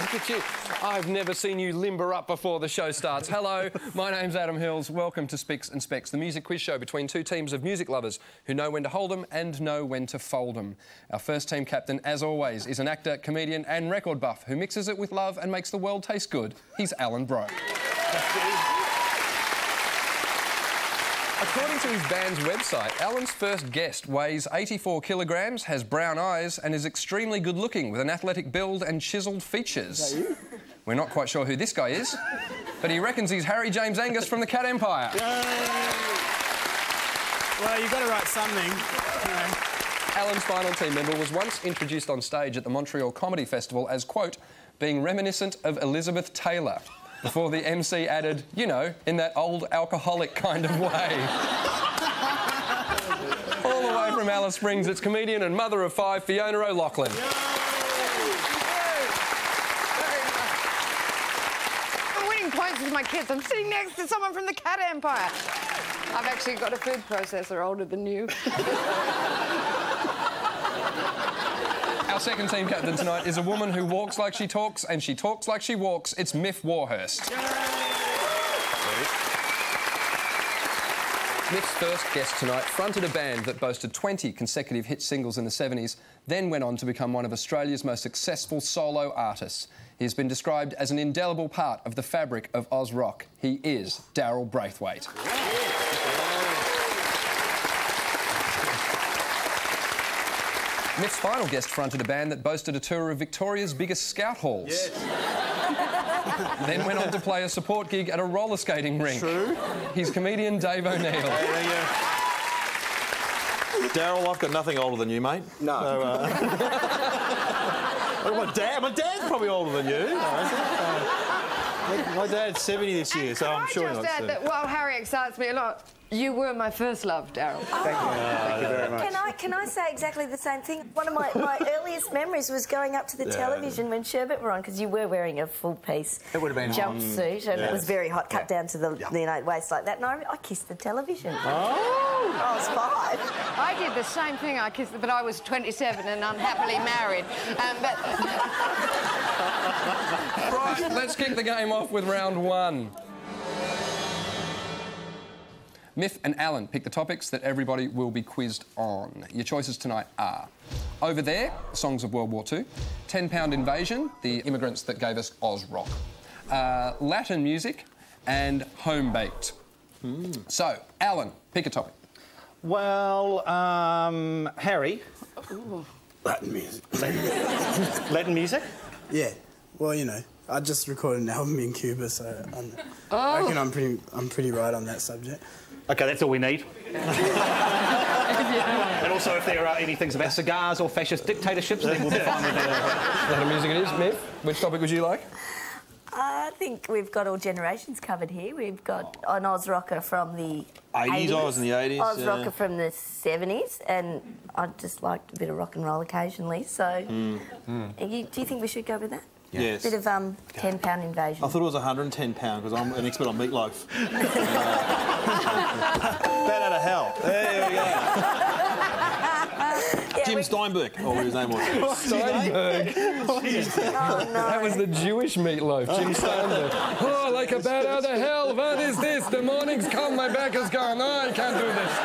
Look at you. I've never seen you limber up before the show starts. Hello, my name's Adam Hills. Welcome to Spicks and Specks, the music quiz show between two teams of music lovers who know when to hold them and know when to fold them. Our first team captain, as always, is an actor, comedian and record buff who mixes it with love and makes the world taste good. He's Alan Brough. According to his band's website, Alan's first guest weighs 84 kilograms, has brown eyes and is extremely good-looking with an athletic build and chiseled features. Is that you? We're not quite sure who this guy is, but he reckons he's Harry James Angus from the Cat Empire. Yay! Well, you've got to write something. Anyway. Alan's final team member was once introduced on stage at the Montreal Comedy Festival as, quote, being reminiscent of Elizabeth Taylor. Before the MC added, you know, in that old alcoholic kind of way. All the way from Alice Springs, it's comedian and mother of five, Fiona O'Loughlin. Yay! Yay! The winning points with my kids. I'm sitting next to someone from the Cat Empire. I've actually got a food processor older than you. Our second team captain tonight is a woman who walks like she talks and she talks like she walks. It's Miff Warhurst. Miff's first guest tonight fronted a band that boasted 20 consecutive hit singles in the 70s, then went on to become one of Australia's most successful solo artists. He has been described as an indelible part of the fabric of Oz rock. He is Daryl Braithwaite. Miff's final guest fronted a band that boasted a tour of Victoria's biggest scout halls. Yes. Then went on to play a support gig at a roller skating rink. True. He's comedian Dave O'Neill. Daryl, I've got nothing older than you, mate. No. So, my dad's probably older than you. My dad's 70 this year, so I'm sure not. Can I just add that while Harry excites me a lot, you were my first love, Daryl. Oh. Thank you very much. Can I say exactly the same thing? One of my earliest memories was going up to the television when Sherbet were on, because you were wearing a full-piece jumpsuit and it was very hot, cut down to the waist like that. And I kissed the television. Oh! I was 5. I did the same thing. I kissed, but I was 27 and unhappily married. Right, let's kick the game off with round one. Miff and Alan pick the topics that everybody will be quizzed on. Your choices tonight are Over There, songs of World War II, 10-Pound Invasion, the immigrants that gave us Oz rock, Latin music and home-baked. Mm. So, Alan, pick a topic. Well, Harry. Ooh. Latin music. Latin music? Yeah, well, you know. I just recorded an album in Cuba, so I reckon I'm pretty right on that subject. OK, that's all we need. And also, if there are any things about cigars or fascist dictatorships, then we'll define it. What music it is, Miff? Which topic would you like? I think we've got all generations covered here. We've got an Oz rocker from the 80s. Oz in the 80s. Oz rocker from the 70s, and I just liked a bit of rock and roll occasionally, so... Do you think we should go with that? Yes. Bit of 10-pound invasion. I thought it was 110 pound because I'm an expert on meatloaf. Bad out of hell. There we go. Jim Steinberg. Oh, his name was Steinberg. Oh, no. That was the Jewish meatloaf. Jim Steinberg. Oh, like a bad out of hell. What is this? The morning's come. My back is gone. Oh, I can't do this.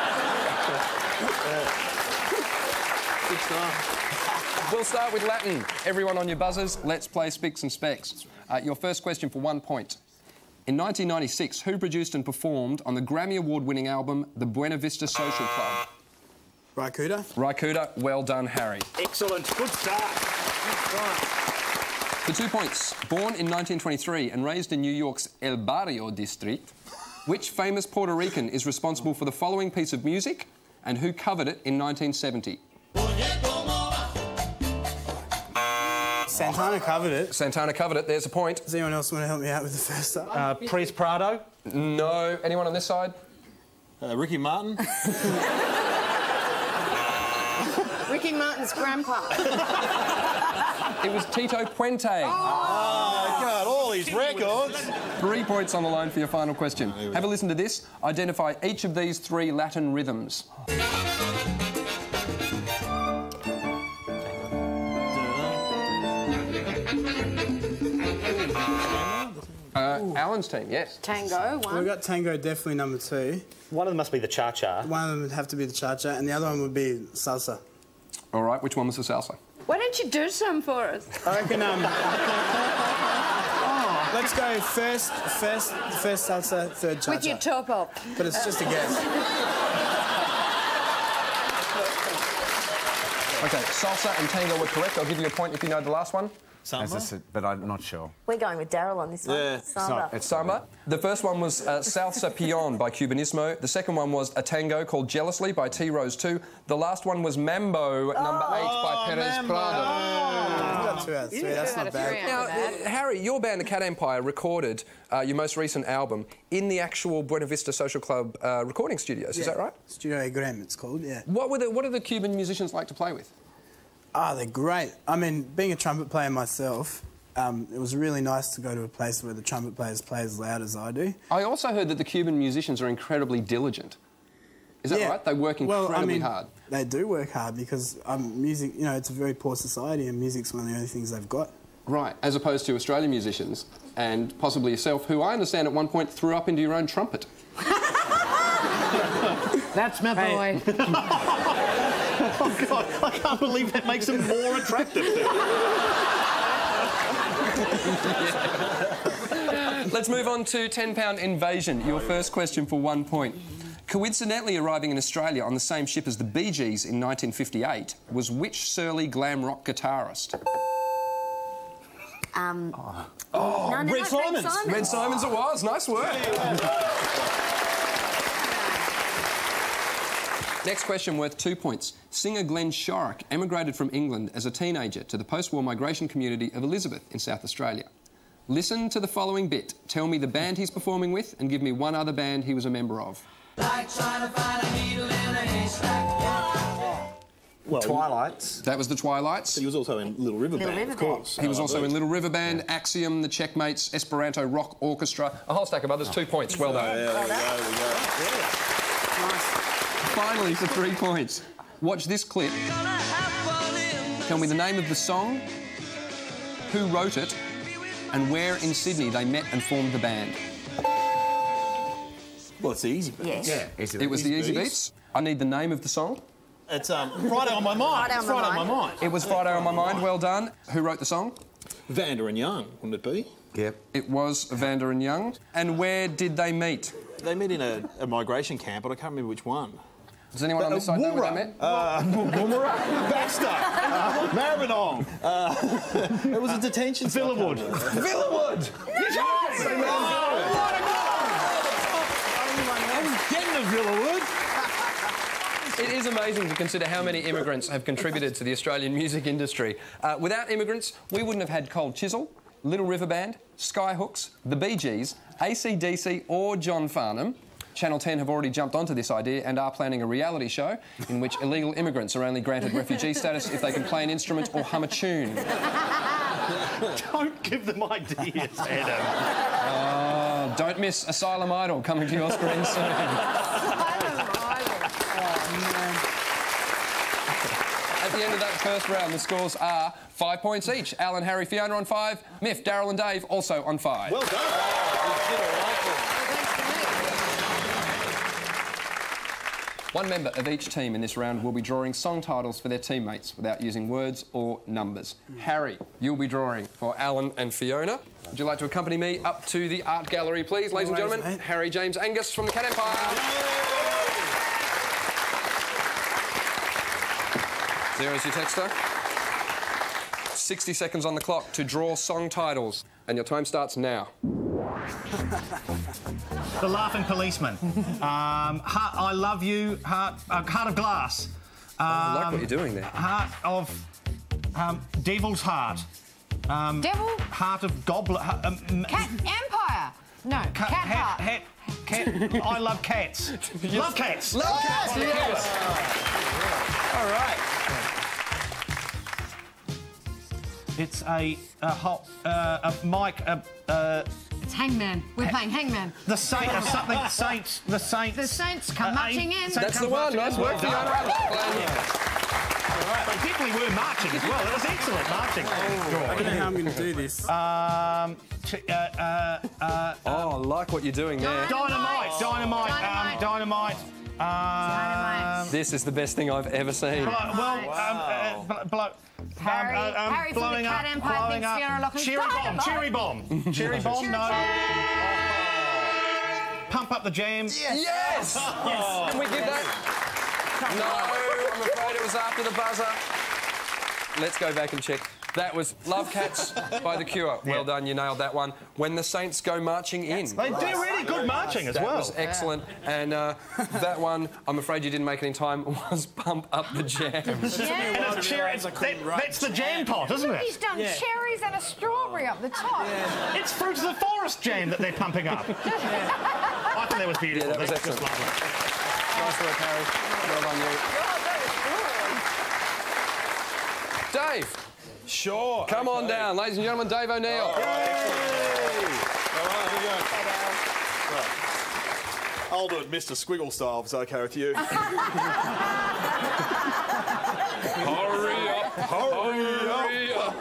Good stuff. We'll start with Latin. Everyone on your buzzers, let's play Spicks and Specks. Your first question for 1 point. In 1996, who produced and performed on the Grammy Award-winning album The Buena Vista Social Club? Ry Cooder. Ry Cooder. Well done, Harry. Excellent. Good start. For 2 points, born in 1923 and raised in New York's El Barrio district, which famous Puerto Rican is responsible for the following piece of music and who covered it in 1970? Santana covered it. Santana covered it. There's a point. Does anyone else want to help me out with the first up? Pérez Prado? No. Anyone on this side? Ricky Martin? Ricky Martin's grandpa. It was Tito Puente. Oh, God, all these records. 3 points on the line for your final question. Have a listen to this. Identify each of these 3 Latin rhythms. Alan's team, yes. Tango, one. We've got tango definitely number two. One of them must be the cha-cha. One of them would have to be the cha-cha and the other one would be salsa. All right, which one was the salsa? Why don't you do some for us? I reckon, let's go first salsa, third cha-cha. With your top up. But it's just a guess. Okay, salsa and tango were correct. I'll give you a point if you know the last one. Samba? But I'm not sure. We're going with Daryl on this one. Yeah. Samba. It's samba. The first one was Salsa Peon by Cubanismo. The second one was a tango called Jealously by T-Rose 2. The last one was Mambo, number 8 by Pérez Prado. That's not bad. Now, Harry, your band, the Cat Empire, recorded your most recent album in the actual Buena Vista Social Club recording studios, is that right? Studio Agram, it's called, yeah. What are the Cuban musicians like to play with? Oh, they're great. I mean, being a trumpet player myself, it was really nice to go to a place where the trumpet players play as loud as I do. I also heard that the Cuban musicians are incredibly diligent. Is that right? They work incredibly hard. They do work hard because music, you know, it's a very poor society and music's one of the only things they've got. Right, as opposed to Australian musicians and possibly yourself, who I understand at one point threw up into your own trumpet. That's my boy. Oh, God, I can't believe that makes them more attractive. Let's move on to £10 Invasion, your first question for 1 point. Coincidentally arriving in Australia on the same ship as the Bee Gees in 1958 was which surly glam rock guitarist? Red Symons. Red Symons it was. Nice work. Next question worth 2 points. Singer Glenn Shorrock emigrated from England as a teenager to the post-war migration community of Elizabeth in South Australia. Listen to the following bit. Tell me the band he's performing with and give me one other band he was a member of. Like trying to find a needle in a haystack. Well, Twilights. That was the Twilights. But he was also in Little River Band, of course. He was also in Little River Band, Axiom, The Checkmates, Esperanto Rock Orchestra, a whole stack of others. 2 points. Well done. Yeah, there we go. Nice. Finally, for 3 points. Watch this clip. Tell me the name of the song, who wrote it, and where in Sydney they met and formed the band. Well, it's the Easybeats. Yes. Yeah, it was the Easybeats. I need the name of the song. It's Friday on My Mind. Friday on My Mind. It was Friday on My Mind. Well done. Who wrote the song? Vanda and Young, wouldn't it be? Yep. It was Vanda and Young. And where did they meet? They met in a migration camp, but I can't remember which one. Does anyone on this side know where they met? Woomera, Baxter, Maribyrnong. It was a detention centre. Villawood. Villawood! Yes! What a goal! It is amazing to consider how many immigrants have contributed to the Australian music industry. Without immigrants, we wouldn't have had Cold Chisel, Little River Band, Skyhooks, the Bee Gees, AC/DC or John Farnham. Channel 10 have already jumped onto this idea and are planning a reality show in which illegal immigrants are only granted refugee status if they can play an instrument or hum a tune. Don't give them ideas, Adam. Oh, don't miss Asylum Idol coming to your screen soon. Asylum Idol. Oh, man. At the end of that first round, the scores are 5 points each. Alan, Harry, Fiona on 5. Miff, Daryl and Dave also on 5. Well done. One member of each team in this round will be drawing song titles for their teammates without using words or numbers. Harry, you'll be drawing for Alan and Fiona. Would you like to accompany me up to the art gallery, please? Ladies and gentlemen, Harry James Angus from the Cat Empire. There is your texter. 60 seconds on the clock to draw song titles, and your time starts now. The Laughing Policeman. Heart, I Love You. Heart, Heart of Glass. I like what you're doing there. Heart of... Devil's Heart. Devil? Heart of Goblin... Cat Empire. No, Cat Heart. I Love Cats. Love Cats. Love Cats, yes. All right. It's a hot... a mic... It's Hangman. We're playing Hangman. The Saint or something. Saints. The Saints. The Saints come marching in. That's the one. Nice work. Right. But definitely were marching as well. That was excellent marching. Oh, I don't know how I'm going to do this. I like what you're doing there. Dynamite. This is the best thing I've ever seen. Harry from the Cat Empire thinks Fiona O'Loughlin. Cherry bomb. No. Pump up the jam. Yes. Oh. Can we give that? No. I'm afraid it was after the buzzer. Let's go back and check. That was Love Cats by The Cure. Well done, you nailed that one. When the Saints Go Marching In. They do really good marching as well. That was excellent. And that one, I'm afraid you didn't make it in time, was Pump Up the Jam. That's the jam pot, isn't it? He's done cherries and a strawberry up the top. Yeah. It's Fruits of the Forest jam that they're pumping up. I think that was beautiful. Yeah, that was excellent. Just lovely. Nice work, Harry. Well done, you. God, that is good. Dave. Sure. Come on down, ladies and gentlemen, Dave O'Neill. All right. I'll do it Mr. Squiggle style if it's okay with you. Hurry up.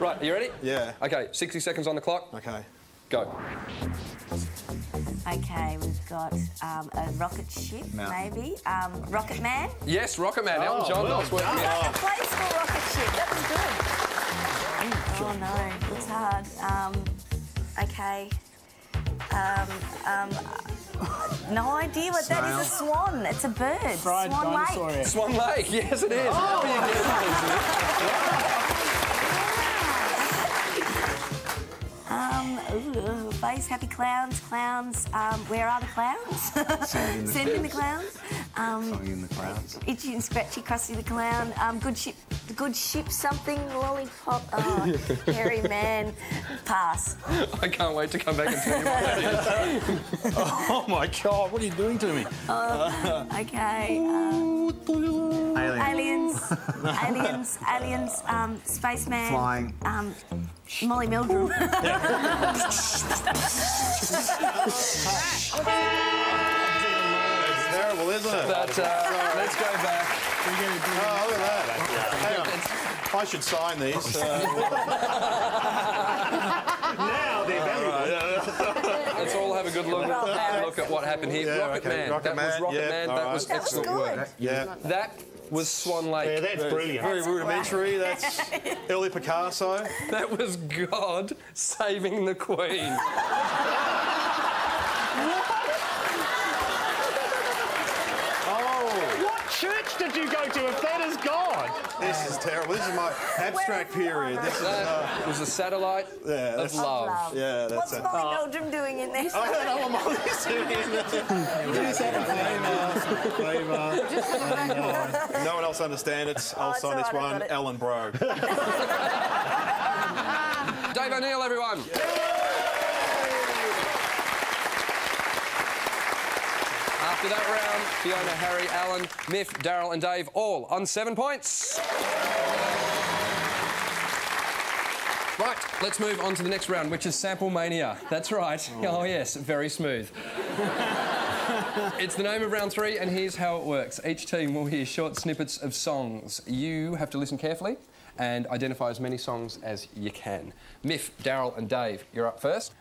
Right, are you ready? Yeah. Okay, 60 seconds on the clock. Okay. Go. Okay, we've got a rocket ship, maybe. Rocket Man? Yes, Rocket Man. Elton John. Nice work. That's a place for rocket ship. That was good. Oh, no. It's hard. Okay. No idea what that is. A swan. It's a bird. Fried dinosaur. Lake. Swan Lake. Yes, it is. Face, happy clowns. Where are the clowns? Send in the clowns. Song in the clowns. Itchy and Scratchy, Krusty the Clown. The good ship, something, lollipop. Oh, hairy man. Pass. I can't wait to come back and tell you what that is. Oh my God! What are you doing to me? Okay. Aliens. Spaceman. Flying. Molly Meldrum. It's terrible, isn't it? But let's go back. Oh, look at that. Hang on. I should sign these. Now they're valuable. Let's all have a good look, at what happened here. Yeah, Rocket Man. That was Rocket Man. That was excellent work. Yeah. That was Swan Lake. Yeah, that's brilliant. Very rudimentary. That's early Picasso. That was God saving the Queen. Church did you go to if that is God? This is terrible. This is my abstract period. This is, it was a satellite of love. Yeah, that's it. What's Molly Meldrum doing in this? I don't know what Molly's doing in this. No one else understands it. I'll sign this one. Alan Brough. Dave O'Neill, everyone. Yeah. After that round, Fiona, Harry, Alan, Miff, Daryl and Dave all on 7 points. Right, let's move on to the next round, which is Sample Mania. That's right. Oh yes, very smooth. It's the name of round three, and here's how it works. Each team will hear short snippets of songs. You have to listen carefully and identify as many songs as you can. Miff, Daryl and Dave, you're up first.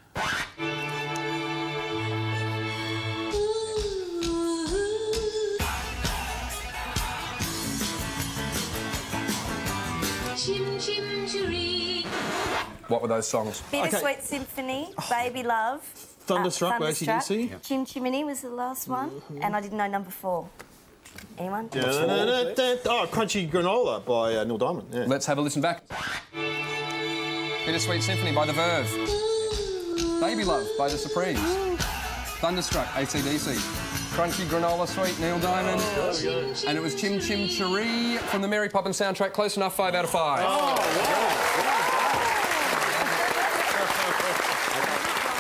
What were those songs? Bittersweet Symphony, Baby Love, Thunderstruck by AC/DC. Yeah. Chim Chimney was the last one, and I didn't know number four. Anyone? Yeah, Crunchy Granola by Neil Diamond. Yeah. Let's have a listen back. Bittersweet Symphony by The Verve. Baby Love by The Supremes. Thunderstruck, AC/DC. Crunchy Granola Sweet, Neil Diamond. And it was Chim Chim Cheree from the Mary Poppins soundtrack. Close enough, 5 out of 5. Oh, wow.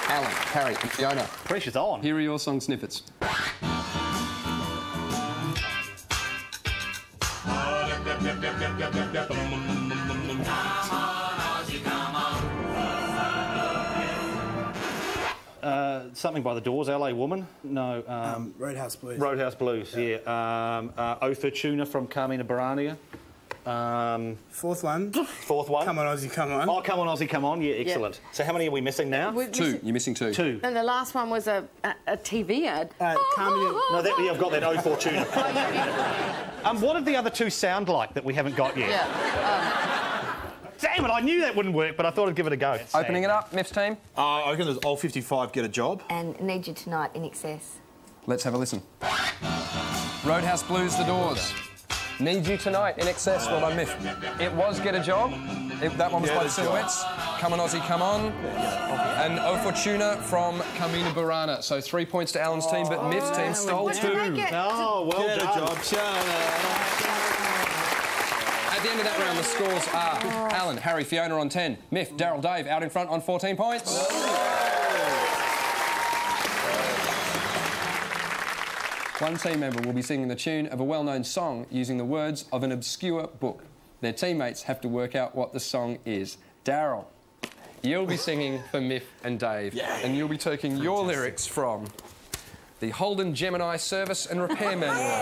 Alan, Harry and Fiona. Pressure's on. Here are your song snippets. something by The Doors, LA Woman. No. Roadhouse Blues. Roadhouse Blues, yeah. O Fortuna from Carmina Burana. Fourth one. Come on, Aussie, come on. Oh, come on, Aussie, come on. Yeah, excellent. Yep. So how many are we missing now? Two. You're missing two. Two. And the last one was a TV ad. No, I've got that. O Fortuna. What did the other two sound like that we haven't got yet? Damn it, I knew that wouldn't work, but I thought I'd give it a go. That's Opening it up, Miff's team. I reckon there's All 55, Get a Job. And Need You Tonight, In Excess. Let's have a listen. Roadhouse Blues, The Doors. Need You Tonight, In Excess, well done, Miff. It was Get a Job. That one was by The Silhouettes. Come on, Aussie, come on. And O Fortuna from Carmina Burana. So 3 points to Alan's team, but Miff's team stole two. Oh, well done. Get a Job, At the end of that round, the scores are Alan, Harry, Fiona on 10, Miff, Daryl, Dave out in front on 14 points. One team member will be singing the tune of a well-known song using the words of an obscure book. Their teammates have to work out what the song is. Daryl, you'll be singing for Miff and Dave, and you'll be taking your lyrics from the Holden Gemini Service and Repair Manual,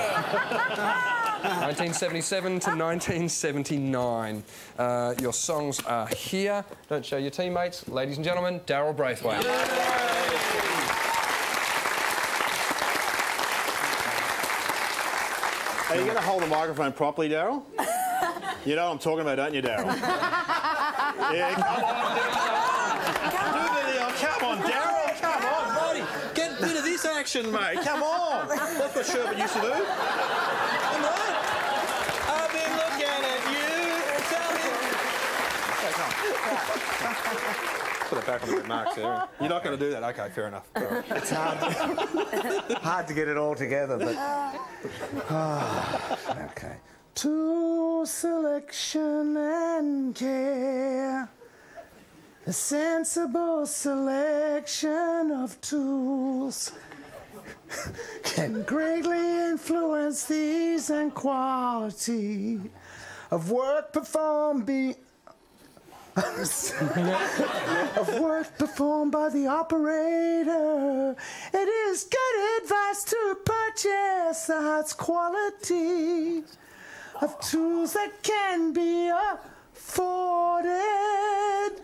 1977 to 1979. Your songs are here. Don't show your teammates. Ladies and gentlemen, Daryl Braithwaite. Are you going to hold the microphone properly, Daryl? You know what I'm talking about, don't you, Daryl? Yeah, come on, Daryl. Come on, Daryl. Come on, buddy. Get rid of this action, mate. Come on. That's what Sherbet used to do. Come on. I've been looking at you. Tell me. Put it back on the marks there. You're not going to do that? OK, fair enough. Right. It's hard to get it all together, but... OK. To selection and care, a sensible selection of tools can greatly influence these and quality of work performed of work performed by the operator. It is good advice to purchase the highest quality of tools that can be afforded.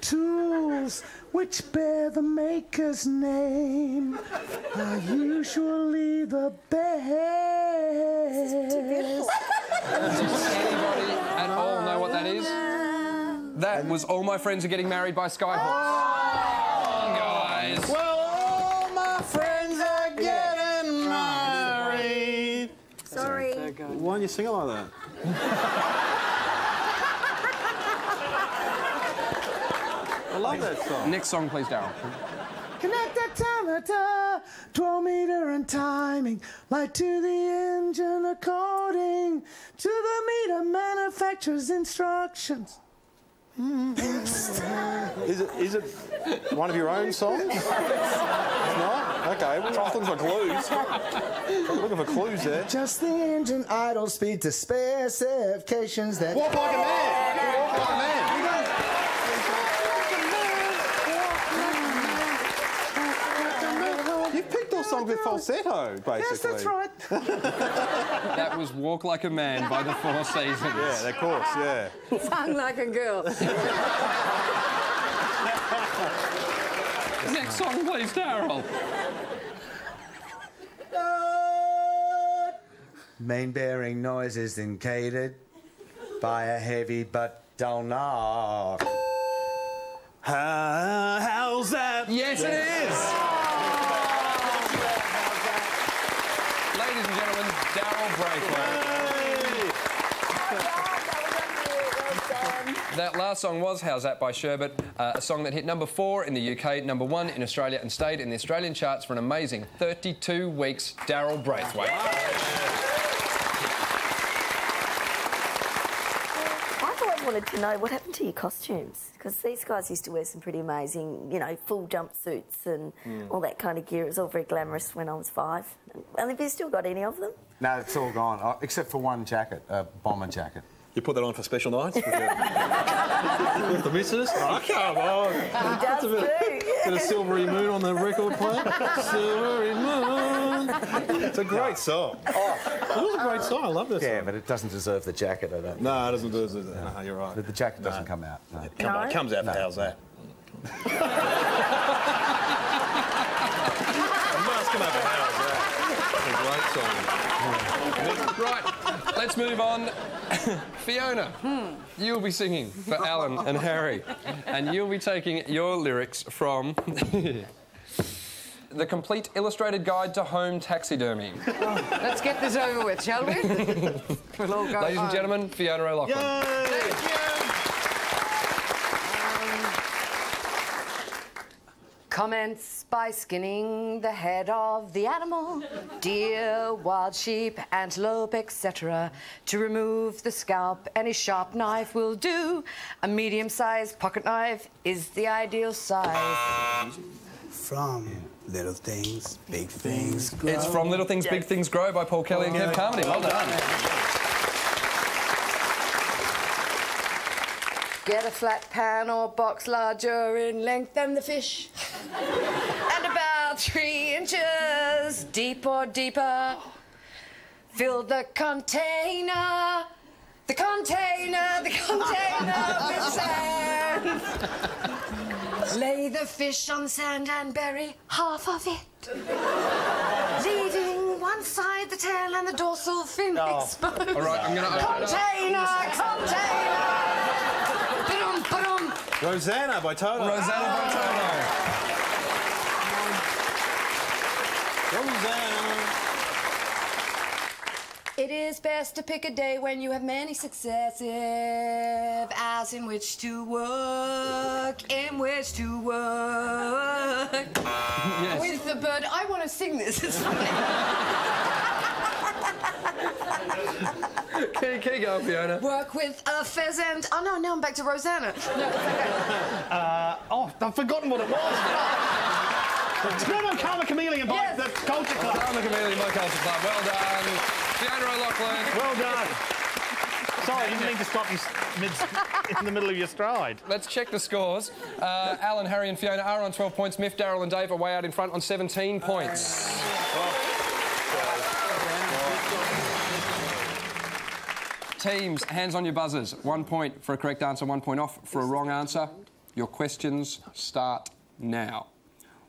Tools which bear the maker's name are usually the best. Does anybody at all know what that is? That was All My Friends Are Getting Married by Skyhawks. Oh, guys. Well, all my friends are getting married. Sorry. Why don't you sing it like that? I love that song. Next song, please, Daryl. Connect that timer, 12-meter and timing, light to the engine according to the meter manufacturer's instructions. Is it one of your own songs? It's not? OK, well, I was looking for clues. I was looking for clues there. Just the engine idle speed to specifications that... Walk like a man! Walk like a man! You guys... You've picked all songs with falsetto, basically. Yes, that's right. That was Walk Like a Man by the Four Seasons. Yeah, of course, yeah. Sung Like a Girl. Next song, please, Daryl. Main bearing noise is indicated by a heavy but dull knock. How's that? Yes, it is. Ladies and gentlemen, Daryl Braithwaite. That last song was How's That by Sherbet, a song that hit number 4 in the UK, number 1 in Australia, and stayed in the Australian charts for an amazing 32 weeks. Daryl Braithwaite. Wow. I've always wanted to know what happened to your costumes, because these guys used to wear some pretty amazing, you know, full jumpsuits and all that kind of gear. It was all very glamorous when I was 5. And have you still got any of them? No, it's all gone, except for one jacket, a bomber jacket. You put that on for special nights? With the missus? Oh, come on. He does a bit of Silvery Moon on the record player. Silvery Moon. It's a great song. Oh. It was a great song. I love this song. Yeah, but it doesn't deserve the jacket, I don't think. No, it doesn't deserve that. No, you're right. But the jacket doesn't come out. No. It comes out for How's That? It must come out for How's That? It's a great song. Right. Let's move on. Fiona, you'll be singing for Alan and Harry, and you'll be taking your lyrics from The Complete Illustrated Guide to Home Taxidermy. Oh, let's get this over with, shall we? We'll all go Ladies home. And gentlemen, Fiona O'Loughlin. Yay! Thank you. Commence by skinning the head of the animal, deer, wild sheep, antelope, etc. To remove the scalp, any sharp knife will do. A medium-sized pocket knife is the ideal size. From Little Things, Big Things Grow. It's from Little Things, Big Things Grow by Paul Kelly and Kev Carmody. Well done. Get a flat pan or box larger in length than the fish and about 3 inches deep or deeper. Fill the container, with sand. Lay the fish on sand and bury half of it, leaving one side, the tail and the dorsal fin exposed. All right, I'm going to open Container! Rosanna by Toto. Rosanna. It is best to pick a day when you have many successive hours in which to work, Yes. With the bird. I want to sing this. It's funny. Can you go, Fiona? Work with a pheasant. Oh, no, now I'm back to Rosanna. No, I've forgotten what it was. No, Karma Chameleon by the Culture Club. Karma Chameleon by Culture Club. Well done. Fiona O'Loughlin. Well done. Sorry, I didn't mean to stop you in the middle of your stride. Let's check the scores. Alan, Harry and Fiona are on 12 points. Miff, Daryl and Dave are way out in front on 17 points. Teams, hands on your buzzers. 1 point for a correct answer, 1 point off for a wrong answer. Your questions start now.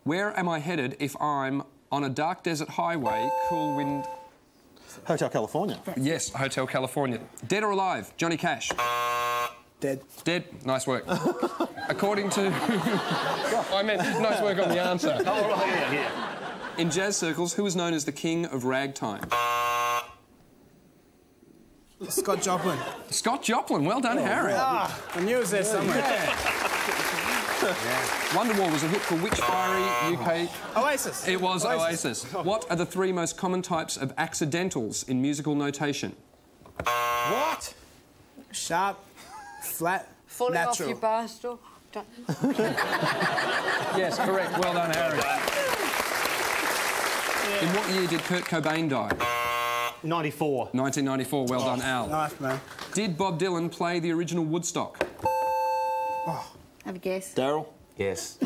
Where am I headed if I'm on a dark desert highway, cool wind... Hotel California. Yes, Hotel California. Dead or alive, Johnny Cash? Dead. Dead. Nice work. According to... I meant nice work on the answer. Oh, right, yeah. In jazz circles, who is known as the king of ragtime? Scott Joplin. Scott Joplin. Well done, Harry. Ah, I knew it was there somewhere. Wonderwall was a hit for which fiery UK... Oasis. It was Oasis. What are the three most common types of accidentals in musical notation? What? Sharp, flat, falling natural. Falling off your bar. Yes, correct. Well done, Harry. Yeah. In what year did Kurt Cobain die? 94. 1994. Well done, Al. Nice, man. Did Bob Dylan play the original Woodstock? Oh. Have a guess. Daryl? Yes.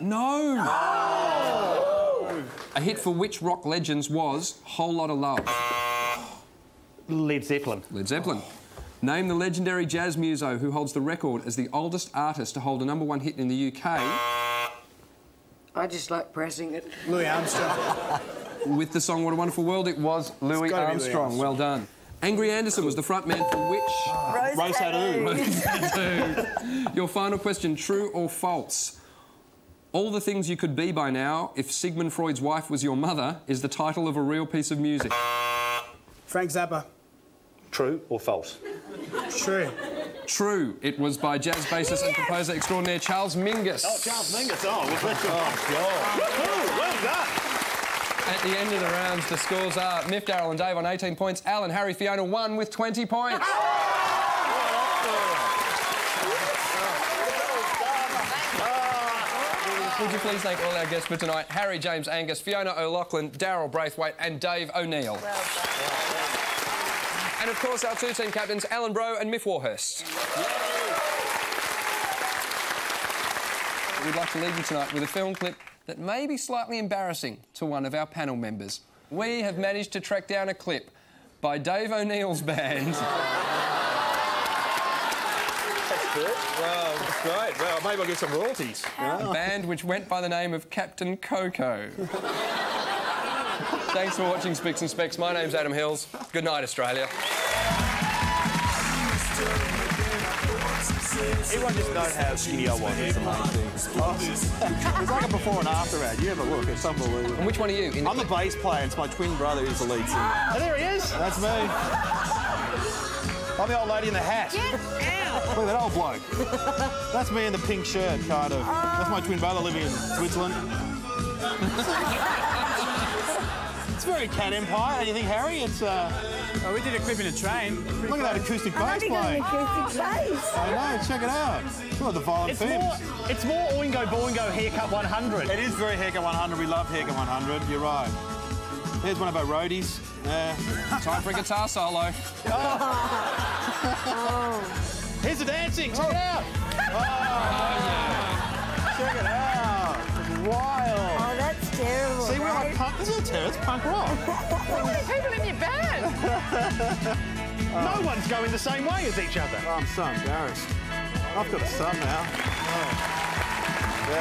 No! Oh. A hit for which rock legends was Whole Lotta Love? Led Zeppelin. Led Zeppelin. Name the legendary jazz muso who holds the record as the oldest artist to hold a #1 hit in the UK. I just like pressing it. Louis Armstrong. With the song What a Wonderful World, it was Louis Armstrong. Well done. Angry Anderson was the frontman for which... Rose Tattoo. Your final question, true or false? All the Things You Could Be By Now, If Sigmund Freud's Wife Was Your Mother, is the title of a real piece of music. Frank Zappa. True or false? True. True. It was by jazz bassist and composer extraordinaire Charles Mingus. Oh, Charles Mingus. Oh, well done. At the end of the rounds, the scores are Miff, Daryl and Dave on 18 points. Alan, Harry, Fiona won with 20 points. Would you please thank all our guests for tonight? Harry James Angus, Fiona O'Loughlin, Daryl Braithwaite and Dave O'Neill. Well done. And of course, our two team captains, Alan Brough and Miff Warhurst. We'd like to leave you tonight with a film clip that may be slightly embarrassing to one of our panel members. We have managed to track down a clip by Dave O'Neill's band. That's good. Well, that's great. Well, maybe I'll get some royalties. A band which went by the name of Captain Coco. Thanks for watching Spicks and Specks. My name's Adam Hills. Good night, Australia. Everyone just knows how skinny I was. It's amazing. It's like a before and after ad. You have a look. It's unbelievable. And which one are you? I'm the bass player. It's my twin brother who's the lead singer. Oh, there he is. That's me. I'm the old lady in the hat. Get out. Look at that old bloke. That's me in the pink shirt, kind of. That's my twin brother living in Switzerland. It's very Cat Empire, don't you think, Harry? It's, Oh, we did a clip in a train. Look at that acoustic bass playing. I know, check it out. Look at the violent films. It's more Oingo Boingo Haircut 100. It is very Haircut 100. We love Haircut 100. You're right. Here's one of our roadies. Time for a guitar solo. Oh. Here's the dancing. Check it out. Oh, check it out. Wild. Terrible, see, we're like punk. This is terrible. It's punk rock. How many people in your band? No one's going the same way as each other. Oh, I'm so embarrassed. I've got a son now. Oh.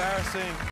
Yeah. Embarrassing.